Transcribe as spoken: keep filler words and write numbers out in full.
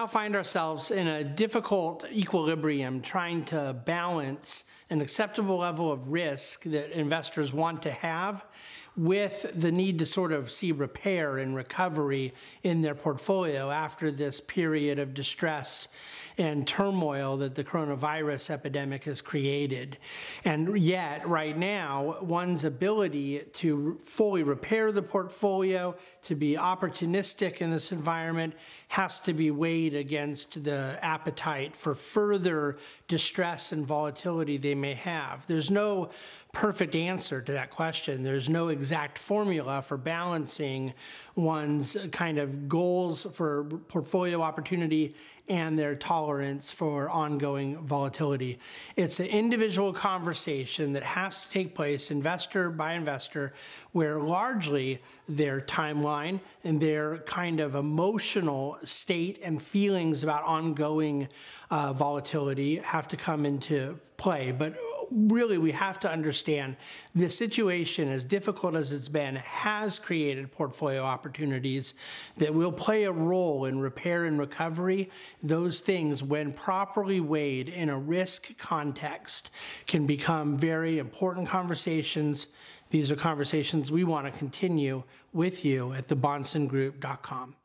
now find ourselves in a difficult equilibrium, trying to balance an acceptable level of risk that investors want to have with the need to sort of see repair and recovery in their portfolio after this period of distress and turmoil that the coronavirus epidemic has created. And yet, right now, one's ability to fully repair the portfolio, to be opportunistic in this environment, has to be weighed against the appetite for further distress and volatility they may have. There's no perfect answer to that question. There's no exact formula for balancing one's kind of goals for portfolio opportunity and their tolerance for ongoing volatility. It's an individual conversation that has to take place investor by investor, where largely their timeline and their kind of emotional state and feelings about ongoing uh, volatility have to come into play. But really, we have to understand this situation, as difficult as it's been, has created portfolio opportunities that will play a role in repair and recovery. Those things, when properly weighed in a risk context, can become very important conversations. These are conversations we want to continue with you at the bahnsengroup dot com.